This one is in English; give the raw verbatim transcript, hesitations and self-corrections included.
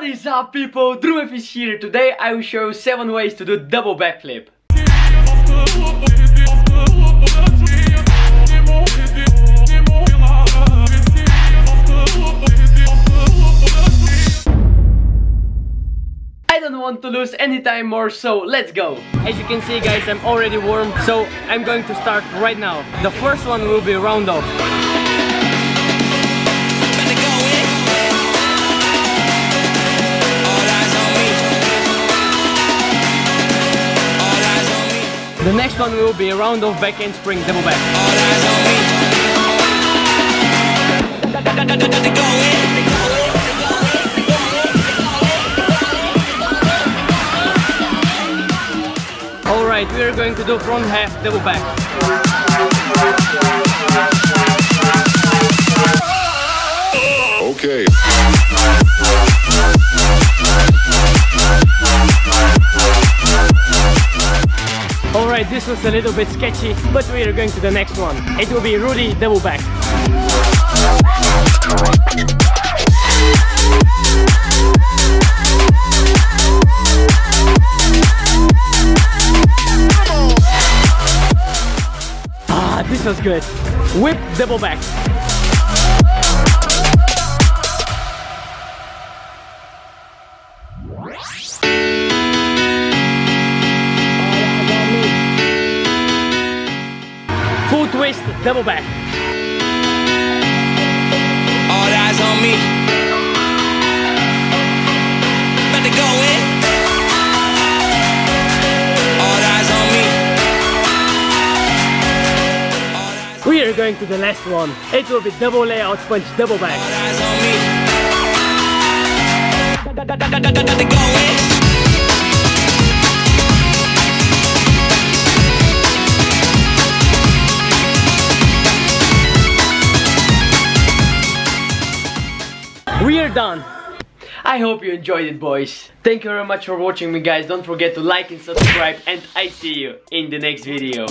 What is up, people? Drumev is here. Today I will show you seven ways to do double backflip. I don't want to lose any time more, so let's go! As you can see, guys, I'm already warm, so I'm going to start right now. The first one will be round off. The next one will be a round off back end spring double back. Alright, we are going to do front half double back. Okay. Alright, this was a little bit sketchy, but we are going to the next one. It will be Rudy double back. Ah, this was good. Whip double back. Twist double back. All eyes on me. About to go in. All eyes on me. We are going to the last one. It will be double layout punch double back. All eyes on me. About to go in. We're done. I hope you enjoyed it, boys. Thank you very much for watching me, guys. Don't forget to like and subscribe, and I see you in the next video.